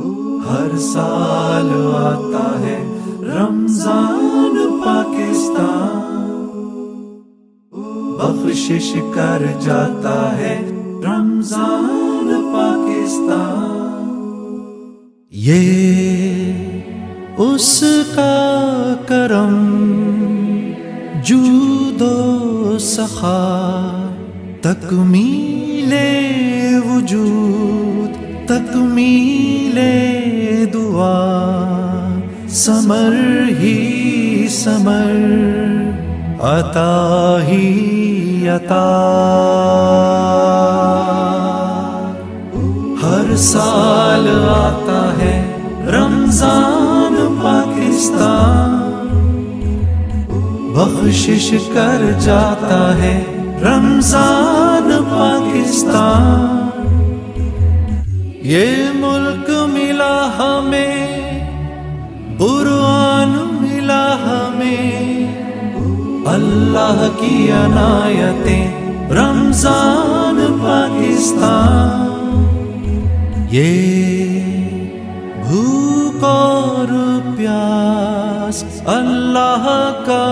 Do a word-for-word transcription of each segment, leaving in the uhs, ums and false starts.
हर साल आता है रमजान पाकिस्तान, बख्शिश कर जाता है रमजान पाकिस्तान। ये उसका करम जूदो सखा तकमीले वजूद तकमीले दुआ समर ही समर अता ही अता। हर साल आता है रमजान पाकिस्तान, बख्शिश कर जाता है रमजान पाकिस्तान। ये मुल्क मिला हमें, कुरान मिला हमें, अल्लाह की अनायतें रमजान पाकिस्तान। ये भूख और प्यास अल्लाह का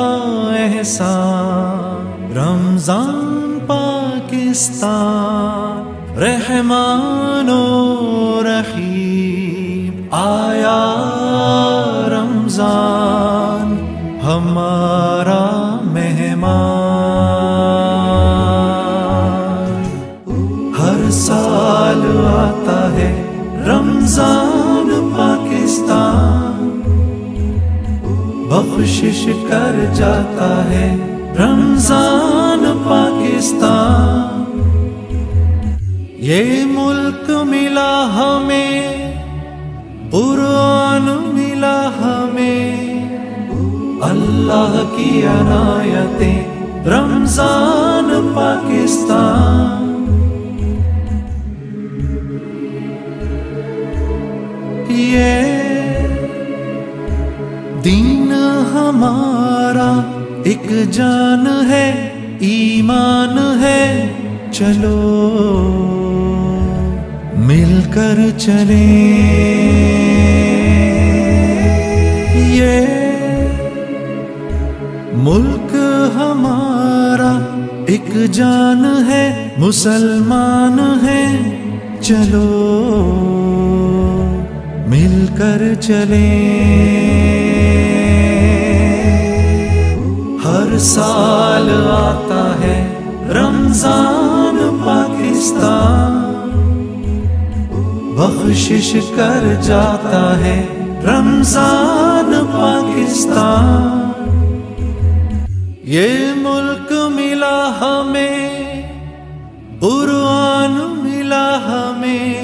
एहसान रमजान पाकिस्तान। रहमानो रहीम आया रमजान हमारा मेहमान। हर साल आता है रमजान पाकिस्तान, बख्शिश कर जाता है रमजान पाकिस्तान। ये मुल्क मिला हमें, कुरान मिला हमें, अल्लाह की अनायतें रमजान पाकिस्तान। ये दीन हमारा एक जान है ईमान है, चलो मिलकर चले। ये मुल्क हमारा एक जान है मुसलमान है, चलो मिलकर चले। हर साल आता है रमजान पाकिस्तान, बख्शिश कर जाता है रमजान पाकिस्तान। ये मुल्क मिला हमें, कुरान मिला हमें,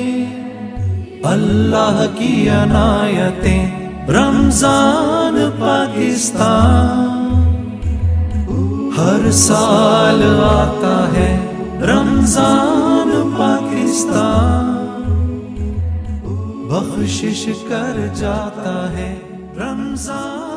अल्लाह की अनायतें रमजान पाकिस्तान। हर साल आता है रमजान पाकिस्तान, बख्शिश कर जाता है रमजान।